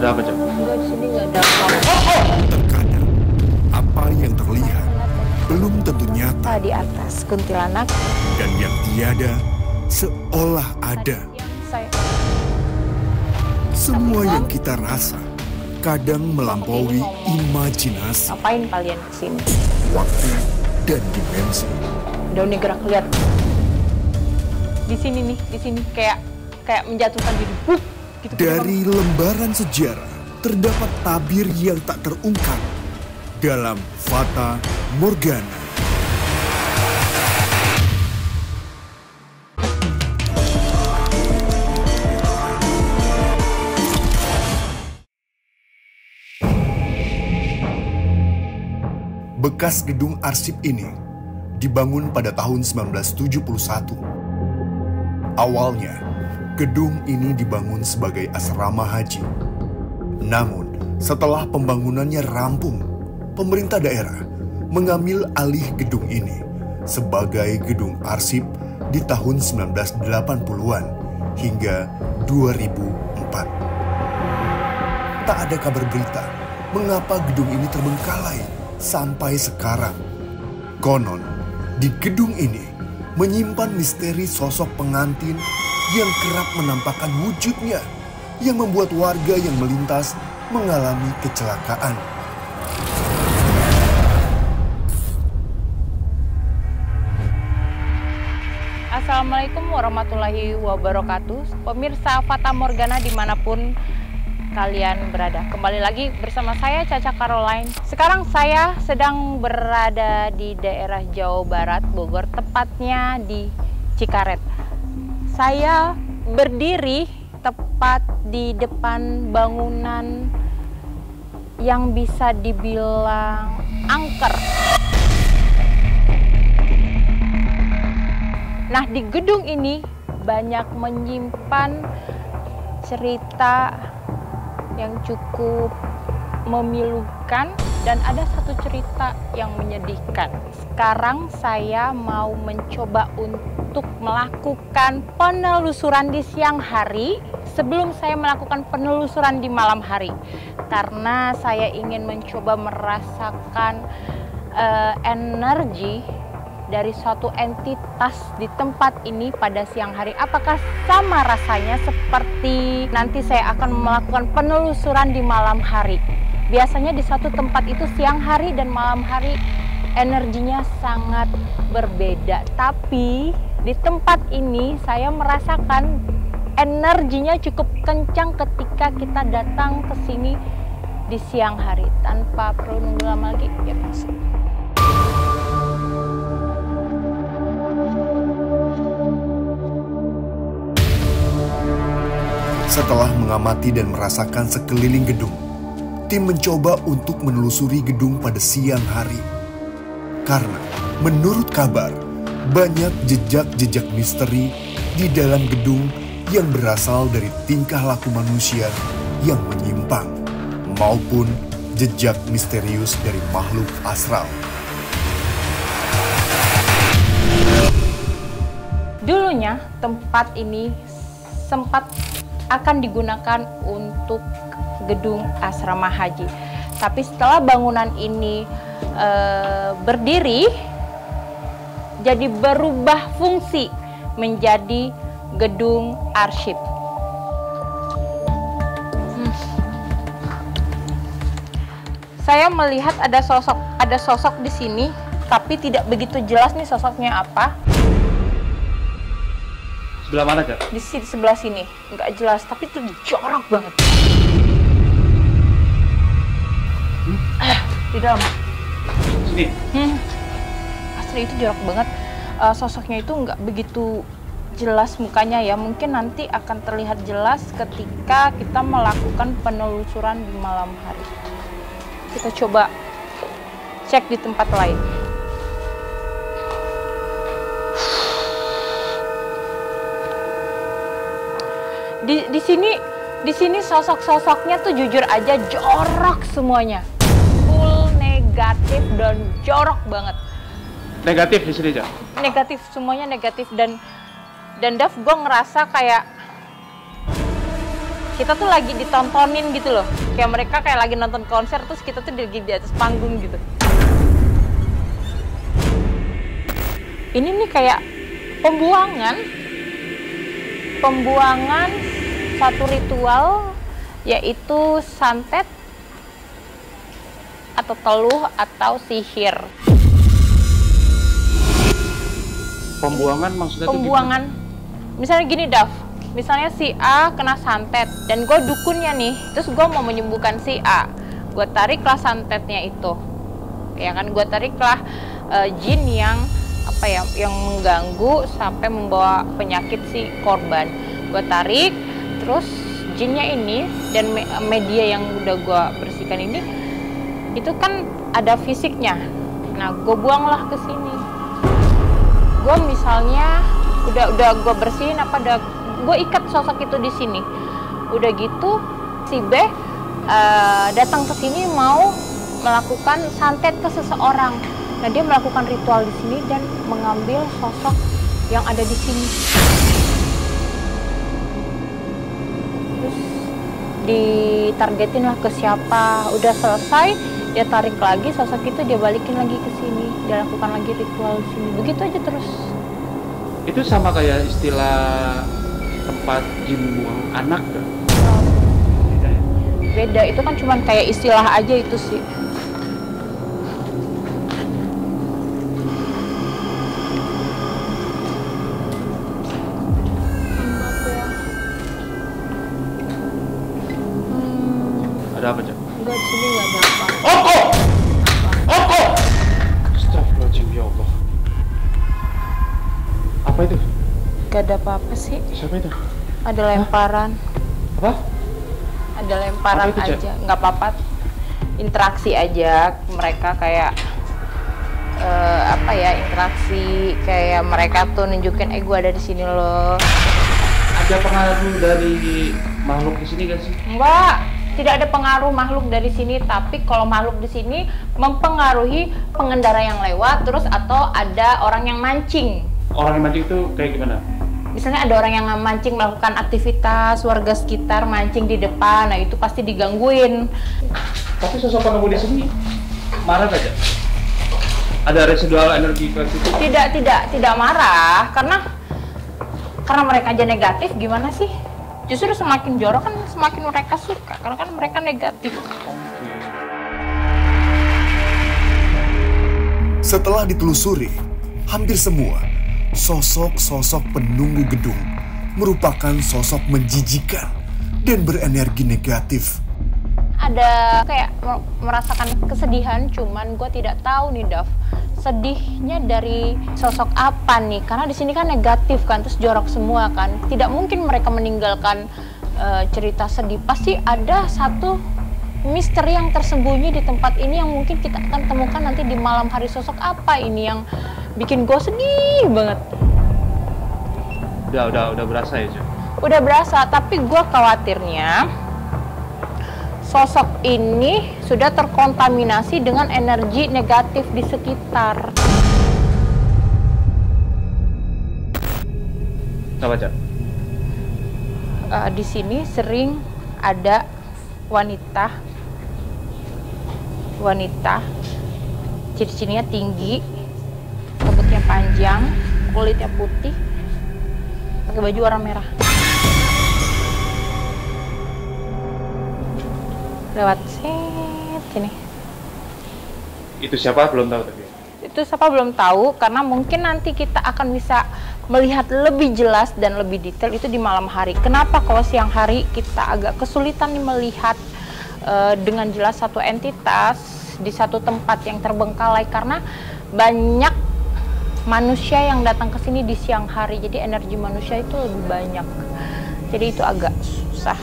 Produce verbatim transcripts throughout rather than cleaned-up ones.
Ada apa, Cak? Enggak, di sini nggak ada apa-apa. Terkadang apa yang terlihat belum tentu nyata. Di atas kuntilanak. Dan yang tiada seolah ada. Semua yang kita rasa kadang melampaui imajinasi. Ngapain kalian kesini? Waktu dan dimensi. Udah nih gerak lihat. Di sini nih, di sini kayak kayak menjatuhkan diri. Buk, gitu. Dari lembaran sejarah terdapat tabir yang tak terungkap dalam Fata Morgana. Bekas gedung arsip ini dibangun pada tahun seribu sembilan ratus tujuh puluh satu. Awalnya, gedung ini dibangun sebagai asrama haji. Namun, setelah pembangunannya rampung, pemerintah daerah mengambil alih gedung ini sebagai gedung arsip di tahun seribu sembilan ratus delapan puluhan hingga dua ribu empat. Tak ada kabar berita mengapa gedung ini terbengkalai sampai sekarang. Konon, di gedung ini menyimpan misteri sosok pengantin yang kerap menampakkan wujudnya, yang membuat warga yang melintas mengalami kecelakaan. Assalamualaikum warahmatullahi wabarakatuh. Pemirsa Fata Morgana dimanapun kalian berada. Kembali lagi bersama saya, Caca Caroline. Sekarang saya sedang berada di daerah Jawa Barat, Bogor, tepatnya di Cikaret. Saya berdiri tepat di depan bangunan yang bisa dibilang angker. Nah, di gedung ini banyak menyimpan cerita yang cukup memilukan dan ada satu cerita yang menyedihkan. Sekarang saya mau mencoba untuk melakukan penelusuran di siang hari sebelum saya melakukan penelusuran di malam hari, karena saya ingin mencoba merasakan uh, energi dari suatu entitas di tempat ini pada siang hari. Apakah sama rasanya seperti nanti saya akan melakukan penelusuran di malam hari? Biasanya di suatu tempat itu siang hari dan malam hari energinya sangat berbeda. Tapi di tempat ini saya merasakan energinya cukup kencang ketika kita datang ke sini di siang hari. Tanpa perlu nunggu lama lagi, ya masuk. Setelah mengamati dan merasakan sekeliling gedung, tim mencoba untuk menelusuri gedung pada siang hari. Karena menurut kabar, banyak jejak-jejak misteri di dalam gedung yang berasal dari tingkah laku manusia yang menyimpang, maupun jejak misterius dari makhluk astral. Dulunya tempat ini sempat akan digunakan untuk gedung asrama haji. Tapi setelah bangunan ini e, berdiri, jadi berubah fungsi menjadi gedung arsip. Hmm. Saya melihat ada sosok, ada sosok di sini, tapi tidak begitu jelas nih sosoknya apa. Sebelah mana, Kak? Di sini, sebelah sini. Nggak jelas, tapi itu jorok banget. Hmm? Eh, di dalam. Sini? Hmm. Asli itu jorok banget. Uh, sosoknya itu nggak begitu jelas mukanya ya. Mungkin nanti akan terlihat jelas ketika kita melakukan penelusuran di malam hari. Kita coba cek di tempat lain. Di, di sini, di sini sosok-sosoknya tuh jujur aja jorok semuanya, full negatif dan jorok banget. Negatif di sini, Jack? Negatif, semuanya negatif dan dan Daf, gue ngerasa kayak kita tuh lagi ditontonin gitu loh, kayak mereka kayak lagi nonton konser terus kita tuh lagi di atas panggung gitu. Ini nih kayak pembuangan, pembuangan satu ritual, yaitu santet atau teluh atau sihir. Pembuangan maksudnya? Pembuangan, misalnya gini Daf. Misalnya si A kena santet, dan gue dukunnya nih, terus gue mau menyembuhkan si A. Gue tariklah santetnya itu, ya kan? Gue tariklah uh, jin yang apa ya, yang mengganggu sampai membawa penyakit si korban. Gue tarik, terus jinnya ini dan me media yang udah gue bersihkan ini, itu kan ada fisiknya. Nah, gue buanglah ke sini. Gue misalnya udah udah gue bersihin apa udah gue ikat sosok itu di sini. Udah gitu si B uh, datang ke sini mau melakukan santet ke seseorang. Nah, dia melakukan ritual di sini dan mengambil sosok yang ada di sini. Terus ditargetin lah ke siapa. Udah selesai, dia tarik lagi sosok itu, dia balikin lagi ke sini, dia lakukan lagi ritual di sini. Begitu aja terus. Itu sama kayak istilah tempat jin buang anak kan? Beda, ya? Beda, itu kan cuma kayak istilah aja itu sih. Hmm. Ada apa, Cak? Enggak, di sini nggak ada apa. Oko! Oko! Astagfirullahaladzim, ya Allah. Apa itu? Gak ada apa-apa sih. Siapa itu? Ada lemparan. Apa? Ada lemparan apa itu, aja. Nggak apa-apa. Interaksi aja. Mereka kayak uh, apa ya? Interaksi kayak mereka tuh nunjukin, eh gue ada di sini loh. Ada pengaruh dari makhluk di sini gak sih? Mbak, tidak ada pengaruh makhluk dari sini. Tapi kalau makhluk di sini mempengaruhi pengendara yang lewat, terus atau ada orang yang mancing. Orang yang mancing itu kayak gimana? Misalnya ada orang yang mancing melakukan aktivitas warga sekitar, mancing di depan, nah itu pasti digangguin. Tapi sosok penemu di sini marah aja. Ada residual energi ke situ? Tidak, tidak, tidak marah, karena karena mereka aja negatif, gimana sih? Justru semakin jorok kan semakin mereka suka, karena kan mereka negatif. Setelah ditelusuri, hampir semua sosok-sosok penunggu gedung merupakan sosok menjijikan dan berenergi negatif. Ada kayak merasakan kesedihan, cuman gue tidak tahu nih Daf, sedihnya dari sosok apa nih? Karena di sini kan negatif kan, terus jorok semua kan. Tidak mungkin mereka meninggalkan uh, cerita sedih. Pasti ada satu misteri yang tersembunyi di tempat ini yang mungkin kita akan temukan nanti di malam hari. Sosok apa ini yang bikin gue sedih banget? Udah, udah, udah berasa ya, Cuk? Udah berasa, tapi gue khawatirnya sosok ini sudah terkontaminasi dengan energi negatif di sekitar. Apa, Cak? Uh, di sini sering ada wanita, wanita, ciri-cirinya tinggi, rambutnya panjang, kulitnya putih, pakai baju warna merah. Lewat sini. Itu siapa belum tahu tadi? Itu siapa belum tahu, karena mungkin nanti kita akan bisa melihat lebih jelas dan lebih detail itu di malam hari. Kenapa kalau siang hari kita agak kesulitan melihat uh, dengan jelas satu entitas di satu tempat yang terbengkalai, karena banyak manusia yang datang ke sini di siang hari, jadi energi manusia itu lebih banyak, jadi itu agak susah.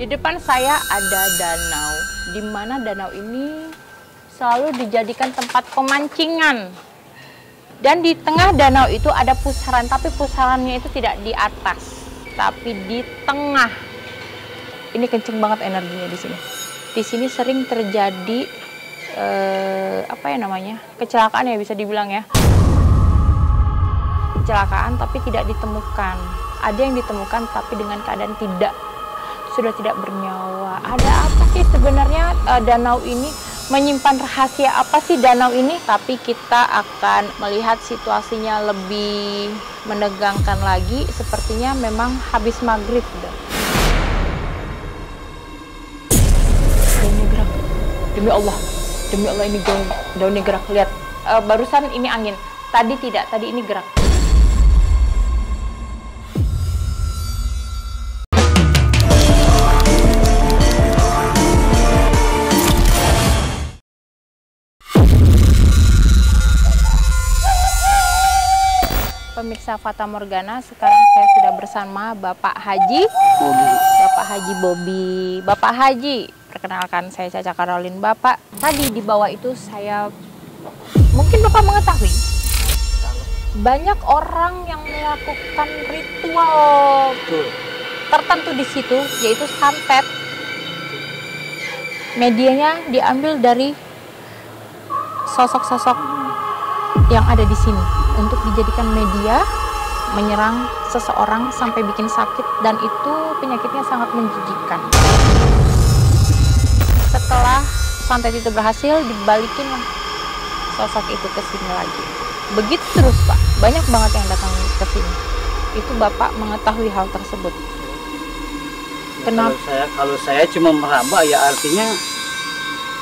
Di depan saya ada danau, di mana danau ini selalu dijadikan tempat pemancingan, dan di tengah danau itu ada pusaran, tapi pusarannya itu tidak di atas, tapi di tengah. Ini kenceng banget energinya di sini. Di sini sering terjadi eh, apa ya namanya, kecelakaan ya bisa dibilang ya. Kecelakaan tapi tidak ditemukan. Ada yang ditemukan tapi dengan keadaan tidak, sudah tidak bernyawa. Ada apa sih sebenarnya eh, danau ini? Menyimpan rahasia apa sih danau ini? Tapi kita akan melihat situasinya lebih menegangkan lagi. Sepertinya memang habis maghrib. Daunnya gerak. Demi Allah. Demi Allah ini daun, daunnya gerak. Lihat. E, barusan ini angin. Tadi tidak. Tadi ini gerak. Pemirsa Fata Morgana, sekarang saya sudah bersama Bapak Haji Bobby. Bapak Haji Bobby. Bapak Haji, perkenalkan saya Caca Caroline. Bapak, tadi di bawah itu saya, mungkin Bapak mengetahui, banyak orang yang melakukan ritual tertentu di situ, yaitu santet. Medianya diambil dari sosok-sosok yang ada di sini untuk dijadikan media menyerang seseorang sampai bikin sakit, dan itu penyakitnya sangat menjijikkan. Setelah santet itu berhasil, dibalikin sosok itu ke sini lagi. Begitu terus Pak, banyak banget yang datang ke sini. Itu Bapak mengetahui hal tersebut. Kenapa? Kalau saya, kalau saya cuma meraba ya, artinya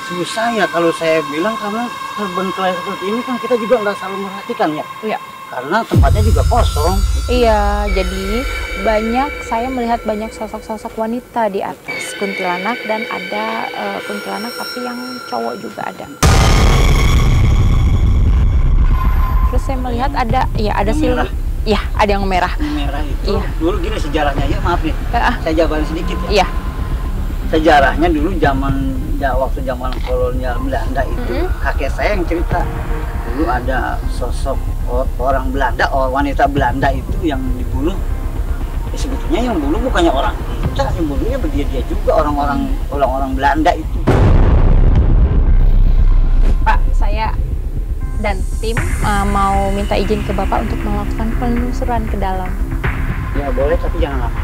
susah ya kalau saya bilang, karena terbengkelai seperti ini kan kita juga nggak selalu merhatikan ya. Iya. Karena tempatnya juga kosong. Iya, jadi banyak, saya melihat banyak sosok-sosok wanita di atas kuntilanak, dan ada uh, kuntilanak tapi yang cowok juga ada. Terus saya melihat ada, ya ada siluet. Iya, ada yang merah. Merah itu. Iya. Dulu gini sejarahnya ya, maaf nih. Uh, saya jabarin sedikit ya. Iya. Sejarahnya dulu zaman ya, waktu zaman kolonial Belanda itu, mm -hmm. kakek saya yang cerita dulu ada sosok orang Belanda, wanita Belanda itu yang dibunuh. Ya, sebetulnya yang bunuh bukannya orang kita, yang bunuhnya dia dia juga orang-orang orang-orang Belanda itu. Pak, saya dan tim uh, mau minta izin ke Bapak untuk melakukan penelusuran ke dalam. Ya boleh, tapi jangan lama.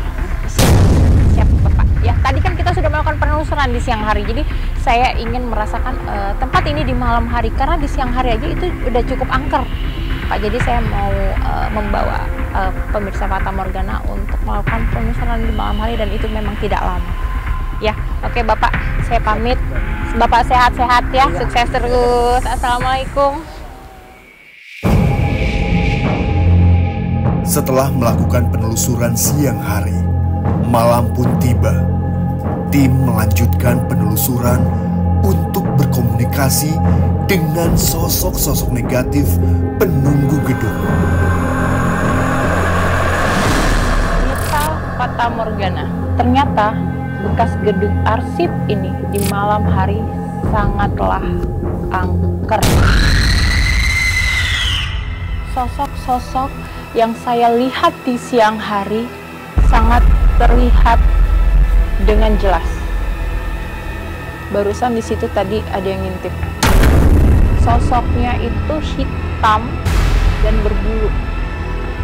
Siap Bapak. Ya, tadi kan kita sudah melakukan penelusuran di siang hari, jadi saya ingin merasakan uh, tempat ini di malam hari, karena di siang hari aja itu udah cukup angker Pak. Jadi saya mau uh, membawa uh, pemirsa Fata Morgana untuk melakukan penelusuran di malam hari, dan itu memang tidak lama ya. Oke Bapak, saya pamit. Bapak sehat-sehat ya, ya, sukses terus. Assalamualaikum. Setelah melakukan penelusuran siang hari, malam pun tiba. Tim melanjutkan penelusuran untuk berkomunikasi dengan sosok-sosok negatif penunggu gedung. Pemirsa Fata Morgana, ternyata bekas gedung arsip ini di malam hari sangatlah angker. Sosok-sosok yang saya lihat di siang hari sangat terlihat dengan jelas. Barusan di situ tadi ada yang ngintip. Sosoknya itu hitam dan berbulu.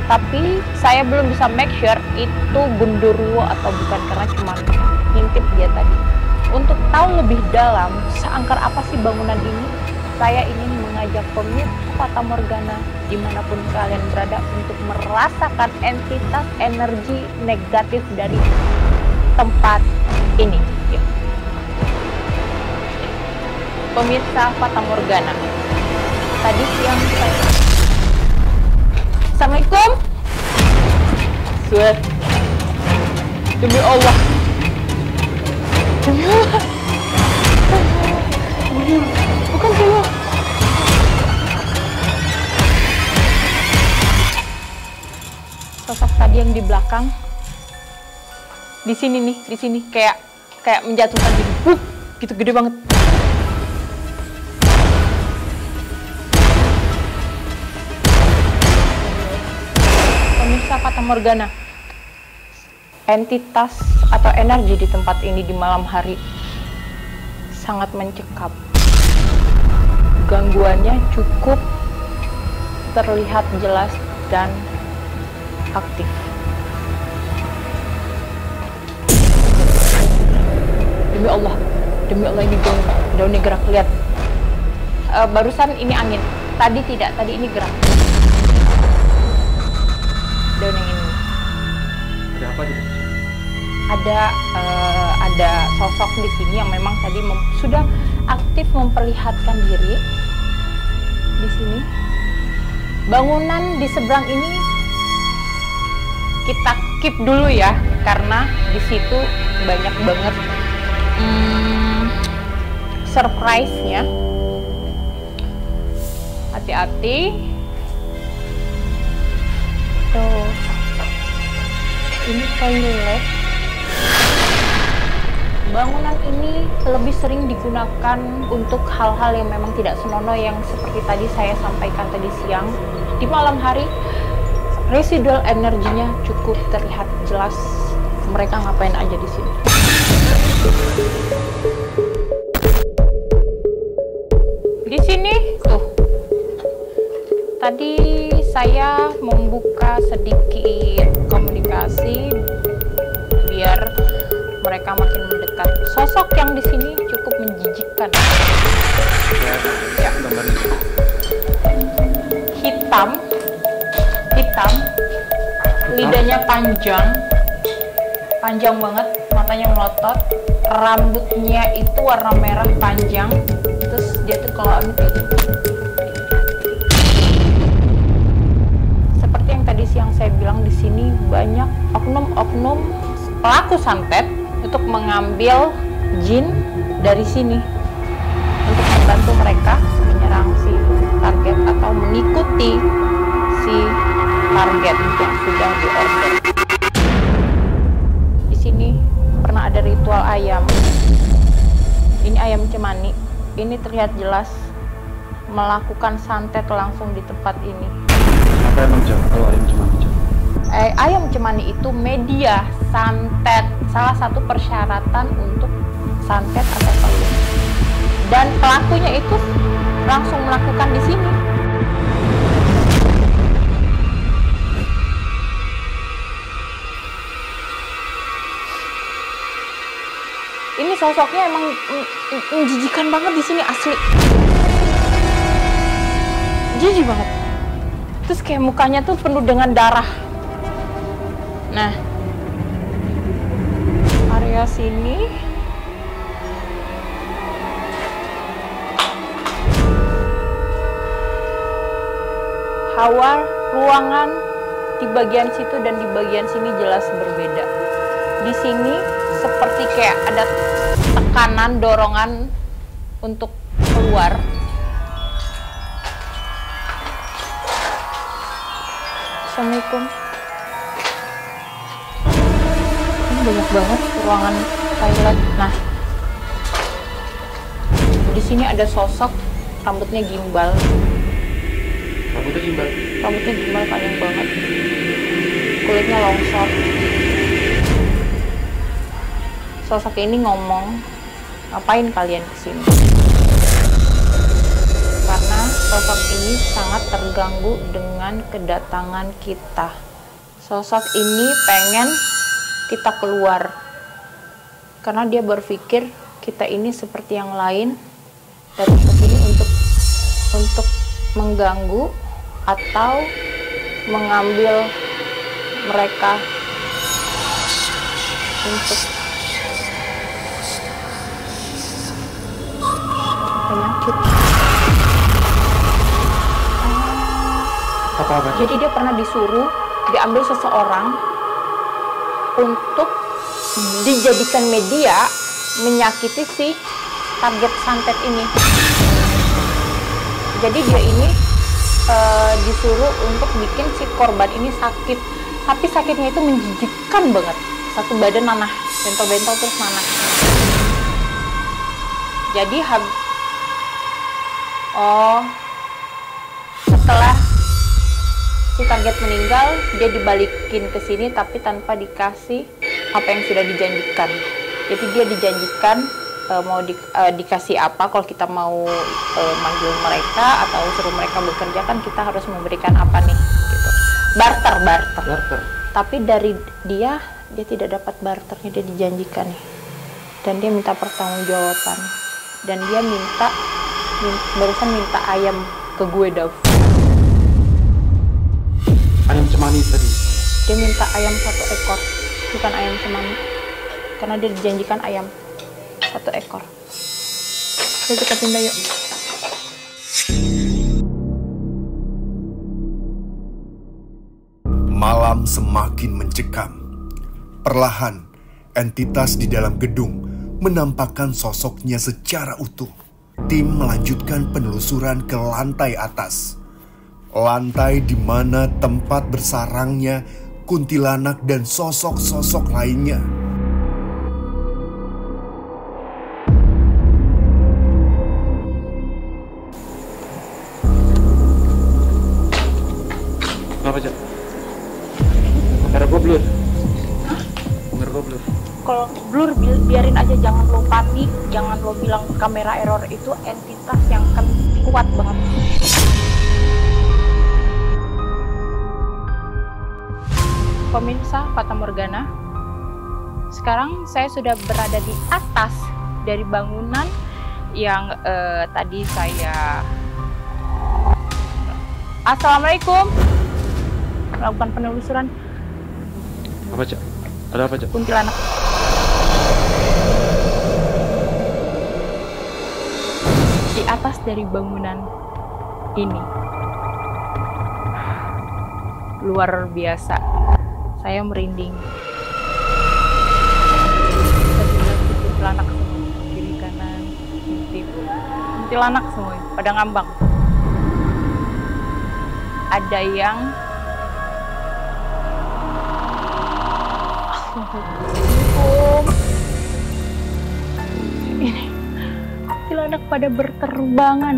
Tapi saya belum bisa make sure itu gundurwo atau bukan, karena cuma ngintip dia tadi. Untuk tahu lebih dalam seangker apa sih bangunan ini, saya ingin mengajak pemirsa Fata Morgana dimanapun kalian berada untuk merasakan entitas energi negatif dari tempat ini. Yuk. Pemirsa Fata Morgana, tadi siang saya. Assalamualaikum. Suet. Demi Allah. Demi Allah. Bukan demi. Sosok tadi yang di belakang. Di sini nih, di sini kayak kayak menjatuhkan diri. Gitu. Uh, gitu gede banget. Pemirsa Fata Morgana, entitas atau energi di tempat ini di malam hari sangat mencekam. gangguannya cukup terlihat jelas dan aktif. Demi Allah, demi Allah ini daun, daunnya gerak, lihat. Uh, barusan ini angin, tadi tidak, tadi ini gerak. Daun yang ini. Ada apa di sini? Ada, uh, ada sosok di sini yang memang tadi mem sudah aktif memperlihatkan diri di sini. Bangunan di seberang ini kita keep dulu ya, karena di situ banyak banget hmm, surprise-nya. Hati-hati. Tuh, ini toilet. Bangunan ini lebih sering digunakan untuk hal-hal yang memang tidak senonoh, yang seperti tadi saya sampaikan tadi siang. Di malam hari residual energinya cukup terlihat jelas. Mereka ngapain aja di sini? Di sini tuh. Tadi saya membuka sedikit komunikasi biar mereka makin mendekat. Sosok yang di sini cukup menjijikkan. Ya, hitam, hitam, lidahnya panjang, panjang banget, matanya melotot, rambutnya itu warna merah panjang, terus dia tuh kalau amit seperti yang tadi siang saya bilang, di sini banyak oknum-oknum pelaku santet untuk mengambil jin dari sini untuk membantu mereka menyerang si target atau mengikuti si target yang sudah diorder. Di sini pernah ada ritual ayam. Ini ayam cemani. Ini terlihat jelas melakukan santet langsung di tempat ini. Apa emang jam? Kalau ayam cemani jam? Eh, ayam cemani itu media santet, salah satu persyaratan untuk santet atau peluk, dan pelakunya itu langsung melakukan di sini. Ini sosoknya emang menjijikan banget di sini, asli jijik banget. Terus kayak mukanya tuh penuh dengan darah. Nah, area sini hawa ruangan di bagian situ dan di bagian sini jelas berbeda. Di sini seperti kayak ada tekanan, dorongan untuk keluar. Assalamualaikum. Banyak banget ruangan toilet. Nah, di sini ada sosok rambutnya gimbal. Rambutnya gimbal. Rambutnya gimbal panjang banget. Kulitnya longsor. Sosok ini ngomong, "Ngapain kalian kesini?" Karena sosok ini sangat terganggu dengan kedatangan kita. Sosok ini pengen kita keluar karena dia berpikir kita ini seperti yang lain, dari sini untuk untuk mengganggu atau mengambil mereka untuk penyakit. Apa-apa? Jadi dia pernah disuruh diambil seseorang untuk dijadikan media menyakiti si target santet ini. Jadi dia ini e, disuruh untuk bikin si korban ini sakit, tapi sakitnya itu menjijikkan banget. Satu badan nanah, bentol-bentol terus nanah. Jadi hab... oh, setelah target meninggal, dia dibalikin ke sini tapi tanpa dikasih apa yang sudah dijanjikan. Jadi dia dijanjikan uh, mau di, uh, dikasih apa. Kalau kita mau uh, manggil mereka atau suruh mereka bekerja kan kita harus memberikan apa nih gitu. Barter, barter. Barter. Tapi dari dia, dia tidak dapat barternya, dia dijanjikan nih. Dan dia minta pertanggungjawaban. Dan dia minta, minta barusan minta ayam ke gue, Dav. Ayam cemani tadi. Dia minta ayam satu ekor, bukan ayam cemani. Karena dia dijanjikan ayam satu ekor. Jadi kita pindah yuk. Malam semakin mencekam. Perlahan, entitas di dalam gedung menampakkan sosoknya secara utuh. Tim melanjutkan penelusuran ke lantai atas. Lantai di mana tempat bersarangnya kuntilanak dan sosok-sosok lainnya. Kenapa, Cak? Kamera gue blur. Kalau blur biarin aja, jangan lo panik, jangan lo bilang kamera error. Itu entitas yang kuat banget. Pemirsa Fata Morgana, sekarang saya sudah berada di atas dari bangunan yang eh, tadi saya. Assalamualaikum. Melakukan penelusuran. Apa, Cak? Ada apa, Cak? Kuntilanak. Di atas dari bangunan ini. Luar biasa. Saya merinding. Kuntilanak semua. Kiri kanan. Kuntilanak semua. Pada ngambang. Ada yang ini kuntilanak pada berterbangan.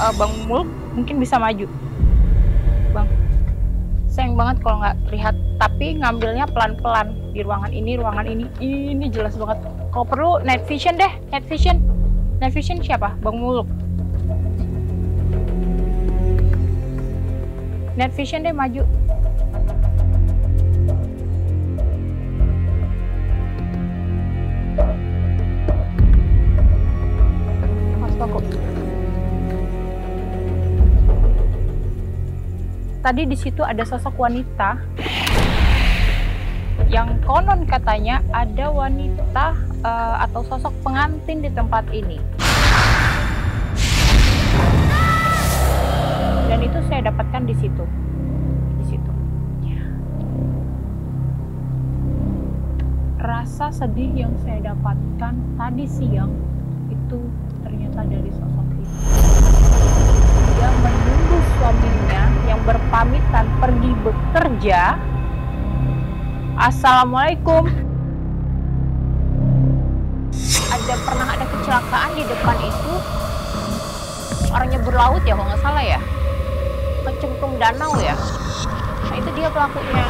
Uh, Bang Mul mungkin bisa maju. Bang, sayang banget kalau nggak terlihat. Tapi ngambilnya pelan-pelan di ruangan ini, ruangan ini, ini jelas banget. Kalau perlu night vision deh, night vision. Night vision siapa? Bang Muluk. Night vision deh, maju. Mas Toko. Tadi di situ ada sosok wanita yang konon katanya ada wanita uh, atau sosok pengantin di tempat ini. Dan itu saya dapatkan di situ, di situ. Rasa sedih yang saya dapatkan tadi siang itu ternyata dari sosok itu. Dia menunggu suaminya yang berpamitan pergi bekerja. Assalamualaikum. Ada pernah ada kecelakaan di depan itu. Orangnya berlaut ya, kalau nggak salah ya. Kecemplung danau ya. Nah, itu dia pelakunya.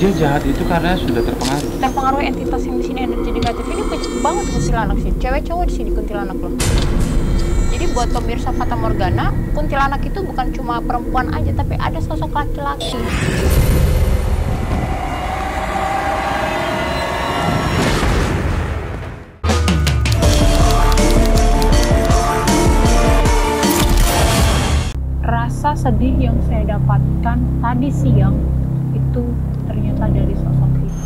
Dia jahat itu karena sudah terpengaruh. Terpengaruh entitas yang di sini, energi negatif ini kecil banget kuntilanak sih. Cewek cowok di sini kuntilanak loh. Jadi buat pemirsa Fata Morgana, kuntilanak itu bukan cuma perempuan aja, tapi ada sosok laki-laki. Sedih yang saya dapatkan tadi siang itu ternyata dari sosok itu.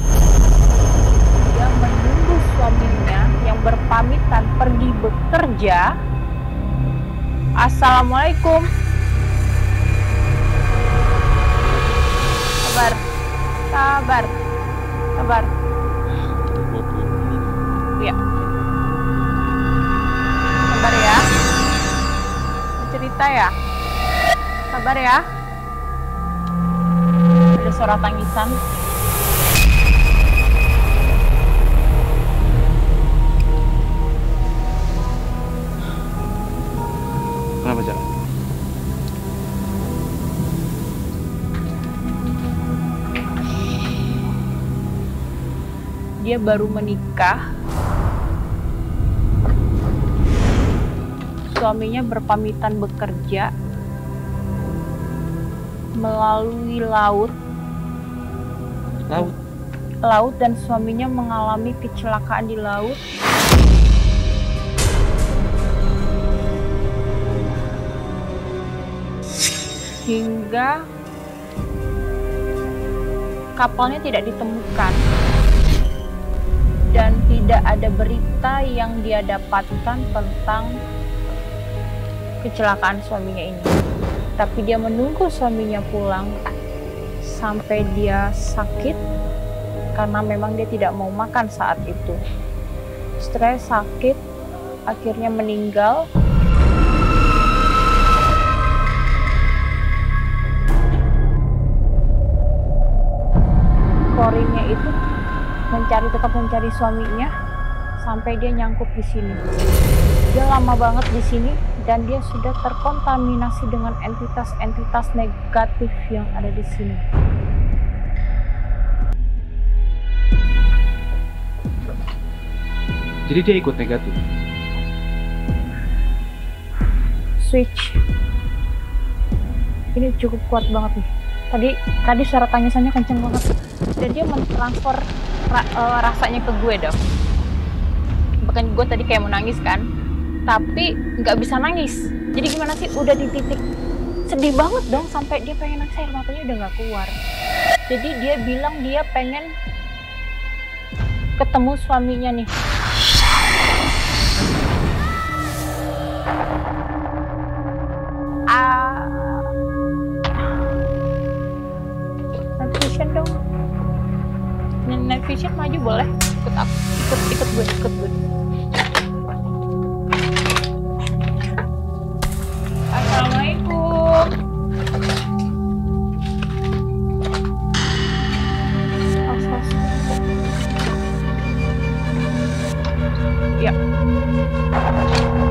Dia menunggu suaminya yang berpamitan pergi bekerja. Assalamualaikum. Sabar, sabar, sabar. Ya, sabar ya. Cerita ya. Sabar ya. Ada suara tangisan. Kenapa, Cak? dia baru menikah. Suaminya berpamitan bekerja melalui laut. Laut? Laut, dan suaminya mengalami kecelakaan di laut. Hingga kapalnya tidak ditemukan. Dan tidak ada berita yang dia dapatkan tentang kecelakaan suaminya ini, tapi dia menunggu suaminya pulang sampai dia sakit karena memang dia tidak mau makan saat itu. Stres, sakit, akhirnya meninggal. Korinnya itu mencari tetap mencari suaminya sampai dia nyangkup di sini. Dia lama banget di sini. Dan dia sudah terkontaminasi dengan entitas-entitas negatif yang ada di sini. Jadi dia ikut negatif? Switch. Ini cukup kuat banget nih. Tadi tadi suara tangisannya kenceng banget. Dan dia mentransfer ra, uh, rasanya ke gue dong. Bahkan gue tadi kayak menangis kan. Tapi nggak bisa nangis. Jadi gimana sih, udah di titik sedih banget dong sampai dia pengen nangis, air matanya udah nggak keluar. Jadi dia bilang dia pengen ketemu suaminya nih. Ah, night vision dong. Night vision maju boleh? Ikut aku, ikut ikut gue, ikut gue.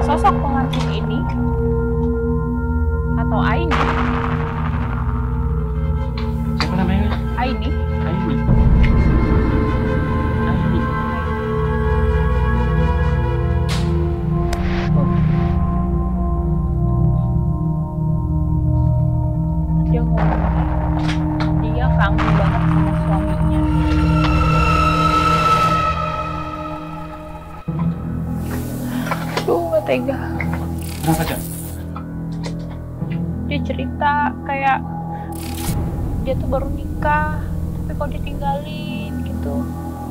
Sosok pengantin ini atau Aini? Siapa namanya? Aini. Aini. Aini. Oh. Dia ngomong, dia kangen banget sama suaminya. Tega. Kenapa, Cak? Dia cerita kayak dia tuh baru nikah, tapi kok ditinggalin gitu.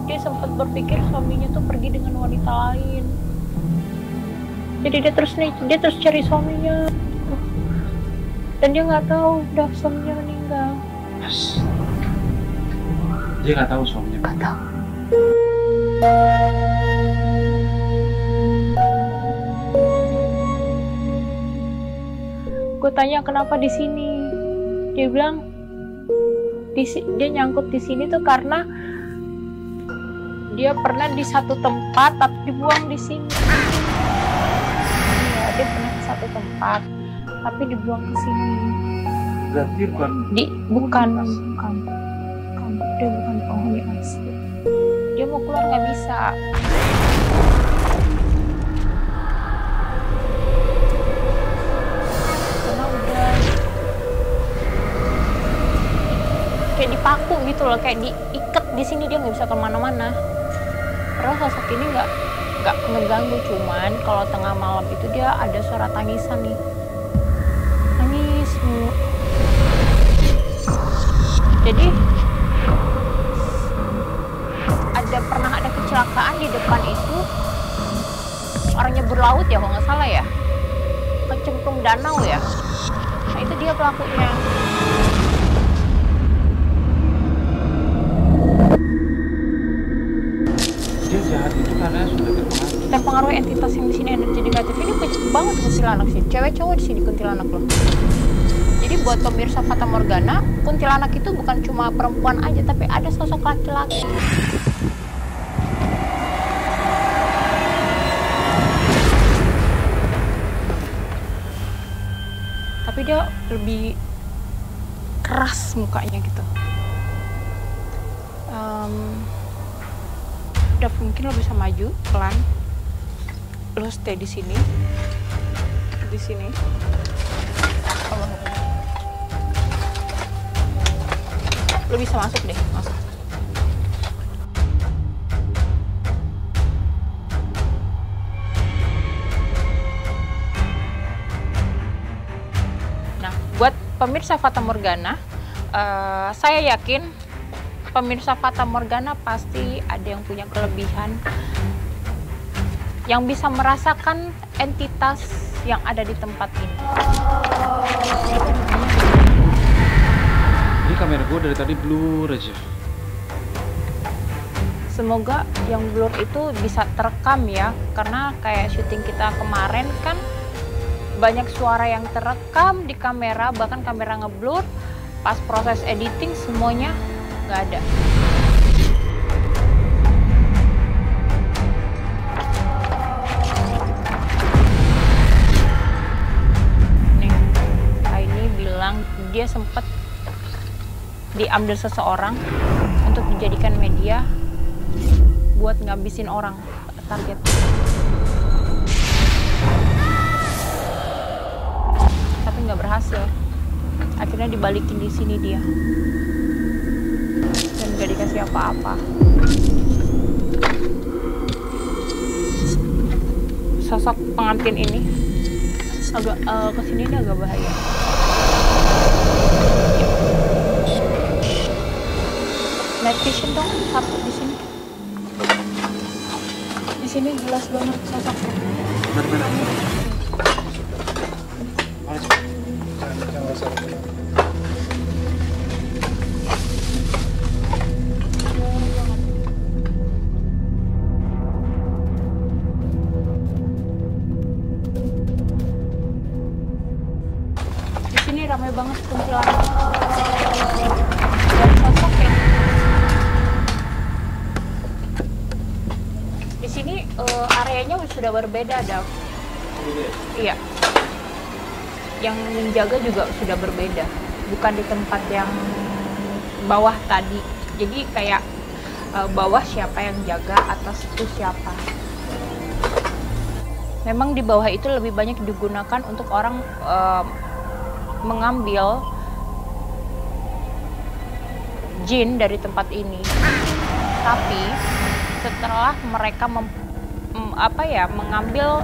Dia sempat berpikir suaminya tuh pergi dengan wanita lain. Jadi dia terus nih, dia terus cari suaminya. Dan dia nggak tahu udah suaminya meninggal. Yes. Dia nggak tahu suaminya. Nggak tahu. Gue tanya kenapa di sini, dia bilang di, dia nyangkut di sini tuh karena dia pernah di satu tempat tapi dibuang di sini. Ya, dia pernah di satu tempat tapi dibuang ke sini. Berarti bukan di bukan bukan, bukan dia bukan penghuni asli. Dia mau keluar nggak bisa. Kayak dipaku gitu loh, kayak diikat di sini, dia nggak bisa kemana-mana. Terus sosok ini nggak nggak ngeganggu, cuman kalau tengah malam itu dia ada suara tangisan nih, nangis. Jadi ada pernah ada kecelakaan di depan itu, orangnya berlaut ya kalau nggak salah ya, kecemplung danau ya. Nah itu dia pelakunya. Terpengaruh entitas yang di sini, energi negatif ini kecil banget. Kuntilanak sih, cewek cowok di sini kuntilanak loh. Jadi buat pemirsa Fata Morgana, kuntilanak itu bukan cuma perempuan aja, tapi ada sosok laki-laki. Tapi dia lebih keras mukanya gitu. Um, udah mungkin lo bisa maju pelan, lo stay di sini, di sini. Lo bisa masuk deh, masuk. Nah, buat pemirsa Fata Morgana, uh, saya yakin pemirsa Fata Morgana pasti ada yang punya kelebihan yang bisa merasakan entitas yang ada di tempat ini. Ini kamera gue dari tadi blur aja. Semoga yang blur itu bisa terekam ya, karena kayak syuting kita kemarin kan banyak suara yang terekam di kamera, bahkan kamera ngeblur. Pas proses editing semuanya nggak ada. Nih, Aini bilang dia sempat diambil seseorang untuk dijadikan media buat ngabisin orang target. Tapi nggak berhasil. Akhirnya dibalikin di sini dia. Gak dikasih apa-apa. Sosok pengantin ini agak uh, kesini ini agak bahaya. Night vision dong, satu di sini. Di sini jelas banget sosoknya. Benar-benar. Ramai banget kumpulan dan sosok ya. Di sini uh, areanya sudah berbeda, Dav. Iya. Yang menjaga juga sudah berbeda. Bukan di tempat yang bawah tadi. Jadi kayak uh, bawah siapa yang jaga, atas itu siapa. Memang di bawah itu lebih banyak digunakan untuk orang uh, mengambil jin dari tempat ini, tapi setelah mereka mem, apa ya mengambil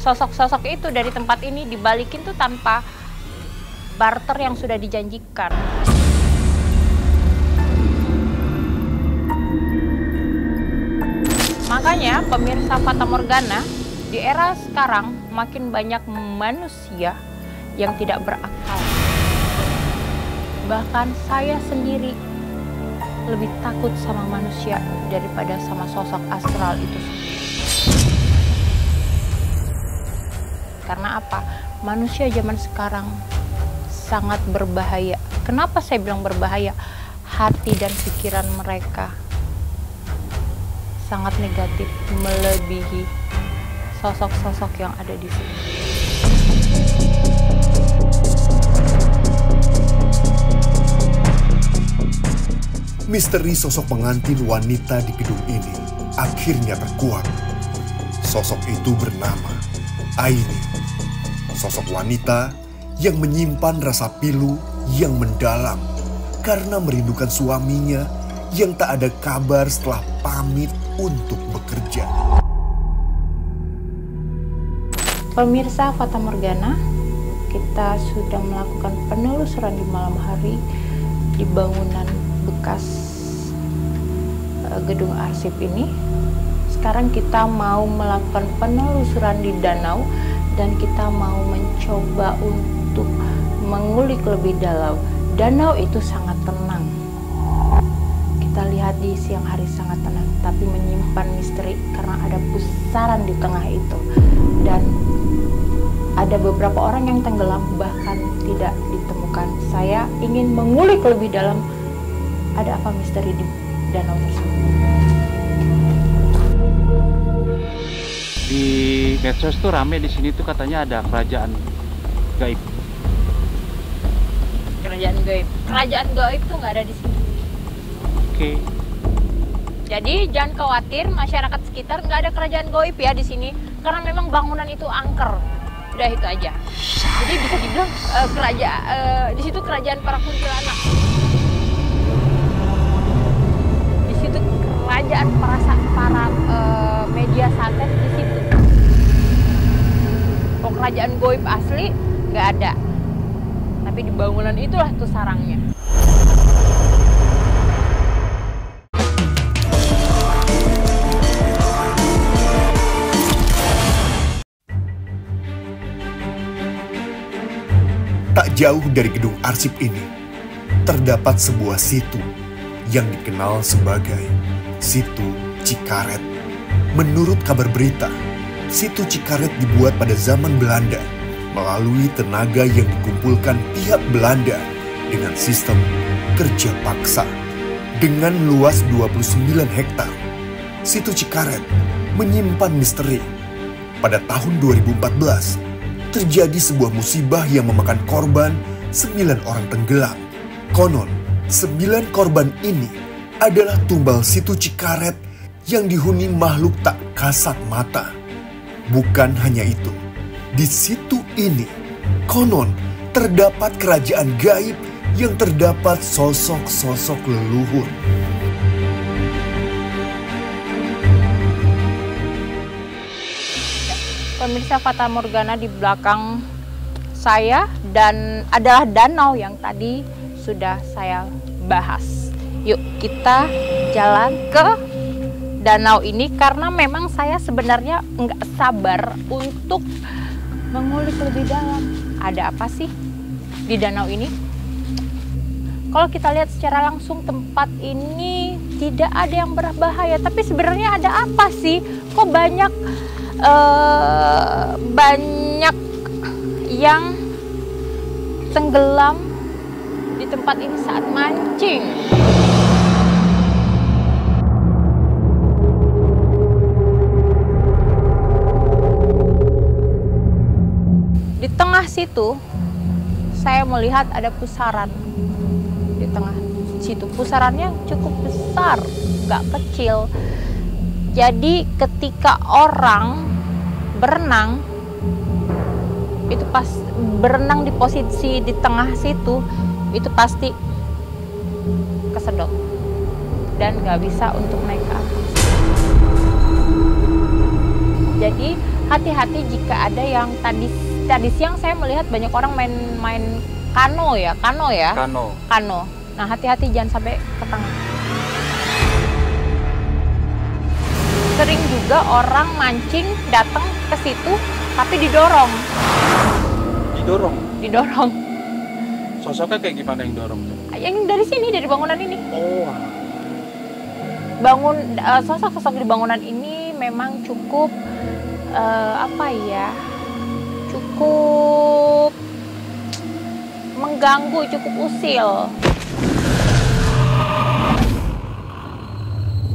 sosok-sosok itu dari tempat ini dibalikin tuh tanpa barter yang sudah dijanjikan. Makanya pemirsa Fata Morgana di era sekarang makin banyak manusia yang tidak berakal. Bahkan saya sendiri lebih takut sama manusia daripada sama sosok astral itu sendiri. Karena apa? Manusia zaman sekarang sangat berbahaya. Kenapa saya bilang berbahaya? Hati dan pikiran mereka sangat negatif, melebihi sosok-sosok yang ada di sini. Misteri sosok pengantin wanita di gedung ini akhirnya terkuak. Sosok itu bernama Aini. Sosok wanita yang menyimpan rasa pilu yang mendalam karena merindukan suaminya yang tak ada kabar setelah pamit untuk bekerja. Pemirsa Fata Morgana, kita sudah melakukan penelusuran di malam hari di bangunan bekas gedung arsip ini. Sekarang kita mau melakukan penelusuran di danau dan kita mau mencoba untuk mengulik lebih dalam. Danau itu sangat tenang. Kita lihat di siang hari sangat tenang, tapi menyimpan misteri karena ada pusaran di tengah itu. Dan ada beberapa orang yang tenggelam bahkan tidak ditemukan. Saya ingin mengulik lebih dalam. Ada apa misteri di danau tersebut? Di medsos tuh rame di sini tuh katanya ada kerajaan gaib. Kerajaan gaib. Kerajaan gaib tuh nggak ada di sini. Oke. Okay. Jadi jangan khawatir, masyarakat sekitar nggak ada kerajaan goib ya di sini, karena memang bangunan itu angker. Udah itu aja. Jadi bisa dibilang uh, kerajaan uh, di situ kerajaan para kuntilanak. Di situ kerajaan para para uh, media santet di situ. Kok kerajaan goib asli nggak ada. Tapi di bangunan itulah tuh sarangnya. Tak jauh dari gedung arsip ini, terdapat sebuah situ yang dikenal sebagai Situ Cikaret. Menurut kabar berita, Situ Cikaret dibuat pada zaman Belanda melalui tenaga yang dikumpulkan pihak Belanda dengan sistem kerja paksa. Dengan luas dua puluh sembilan hektar, Situ Cikaret menyimpan misteri. Pada tahun dua ribu empat belas, terjadi sebuah musibah yang memakan korban sembilan orang tenggelam. Konon, sembilan korban ini adalah tumbal Situ Cikaret yang dihuni makhluk tak kasat mata. Bukan hanya itu, di situ ini konon terdapat kerajaan gaib yang terdapat sosok-sosok leluhur. Pemirsa, Fata Morgana di belakang saya dan adalah danau yang tadi sudah saya bahas. Yuk kita jalan ke danau ini karena memang saya sebenarnya nggak sabar untuk mengulik lebih dalam. Ada apa sih di danau ini? Kalau kita lihat secara langsung tempat ini tidak ada yang berbahaya. Tapi sebenarnya ada apa sih? Kok banyak Uh, banyak yang tenggelam di tempat ini saat mancing. Di tengah situ saya melihat ada pusaran. Di tengah situ pusarannya cukup besar, nggak kecil. Jadi ketika orang berenang, itu pas berenang di posisi di tengah situ, itu pasti kesedot dan nggak bisa untuk naik ke atas. Jadi hati-hati jika ada yang tadi tadi siang saya melihat banyak orang main-main kano ya, kano ya, kano. kano. Nah hati-hati jangan sampai ke tengah. Sering juga orang mancing datang ke situ tapi didorong. Didorong? Didorong. Sosoknya kayak gimana yang dorong? Yang dari sini, dari bangunan ini. Oh. Bangun sosok-sosok di bangunan ini memang cukup uh, apa ya? Cukup mengganggu, cukup usil.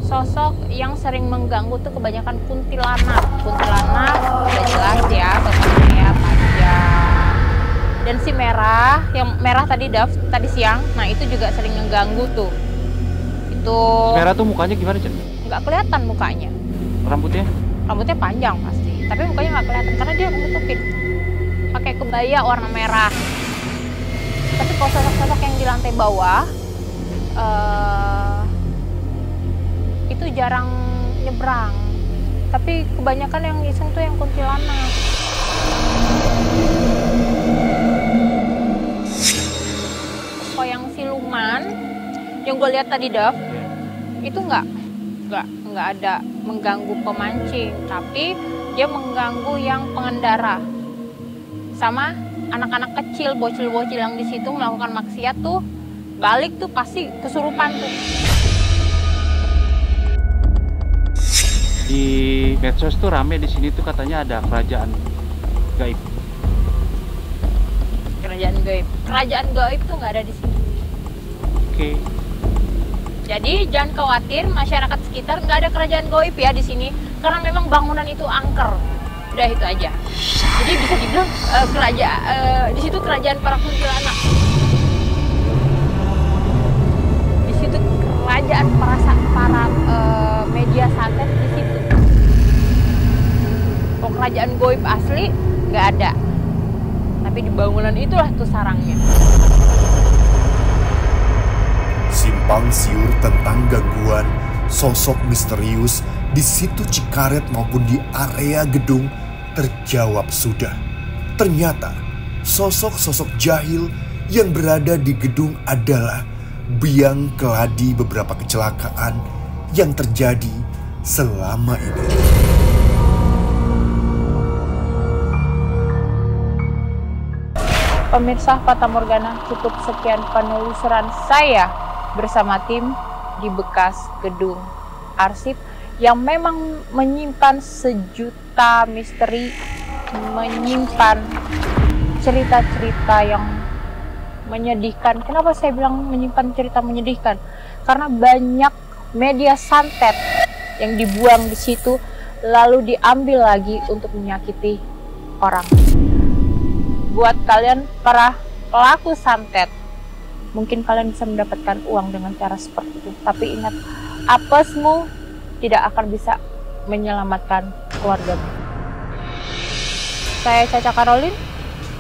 Sosok yang sering mengganggu tuh kebanyakan kuntilanak. Kuntilanak udah jelas ya, sosoknya panjang. Dan si merah, yang merah tadi Daf, tadi siang, nah itu juga sering mengganggu tuh. Itu. Si merah tuh mukanya gimana, Cen? Nggak kelihatan mukanya. Rambutnya? Rambutnya panjang pasti, tapi mukanya nggak kelihatan karena dia menutupin. Pakai kebaya warna merah. Tapi kalau sosok-sosok yang di lantai bawah, uh, itu jarang nyebrang, tapi kebanyakan yang iseng tuh yang kuntilanak. Koyang siluman yang gue lihat tadi Daf, itu nggak nggak nggak ada mengganggu pemancing, tapi dia mengganggu yang pengendara sama anak-anak kecil, bocil-bocil yang di situ melakukan maksiat tuh balik tuh pasti kesurupan tuh. Di medsos tuh rame di sini tuh katanya ada kerajaan gaib. Kerajaan gaib. Kerajaan gaib tuh nggak ada di sini. Oke. Okay. Jadi jangan khawatir, masyarakat sekitar nggak ada kerajaan gaib ya di sini, karena memang bangunan itu angker. Udah itu aja. Jadi bisa dibilang uh, kerajaan uh, di situ kerajaan para kuntilanak. Di situ kerajaan para para uh, santet di situ. Kalau kerajaan goib asli nggak ada, tapi di bangunan itulah tuh sarangnya. Simpang siur tentang gangguan sosok misterius di situ Cikaret maupun di area gedung terjawab sudah. Ternyata sosok-sosok jahil yang berada di gedung adalah biang keladi beberapa kecelakaan yang terjadi selama ini. Pemirsa Fata Morgana, cukup sekian penelusuran saya bersama tim di bekas gedung arsip yang memang menyimpan sejuta misteri, menyimpan cerita-cerita yang menyedihkan. Kenapa saya bilang menyimpan cerita menyedihkan? Karena banyak media santet yang dibuang di situ lalu diambil lagi untuk menyakiti orang. Buat kalian para pelaku santet, mungkin kalian bisa mendapatkan uang dengan cara seperti itu. Tapi ingat, apesmu tidak akan bisa menyelamatkan keluargamu. Saya Caca Karolin,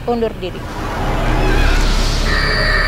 undur diri.